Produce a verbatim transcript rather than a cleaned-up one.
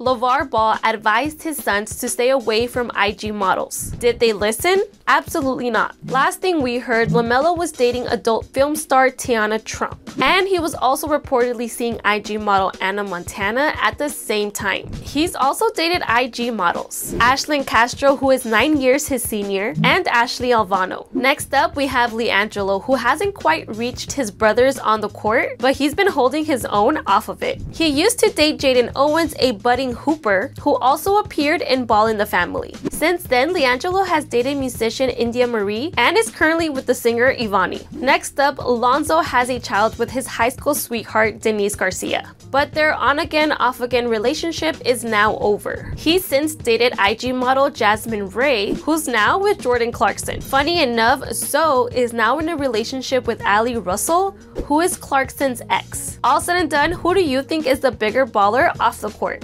LaVar Ball advised his sons to stay away from I G models. Did they listen? Absolutely not. Last thing we heard, LaMelo was dating adult film star Tiana Trump. And he was also reportedly seeing I G model Anna Montana at the same time. He's also dated I G models Ashlyn Castro, who is nine years his senior, and Ashley Alvano. Next up, we have LiAngelo, who hasn't quite reached his brothers on the court, but he's been holding his own off of it. He used to date Jaden Owens, a buddy Hooper, who also appeared in Ball in the Family. Since then, LiAngelo has dated musician India Marie and is currently with the singer Ivani. Next up, Lonzo has a child with his high school sweetheart Denise Garcia. But their on-again, off-again relationship is now over. He's since dated I G model Jasmine Ray, who's now with Jordan Clarkson. Funny enough, Zoe is now in a relationship with Ali Russell, who is Clarkson's ex. All said and done, who do you think is the bigger baller off the court?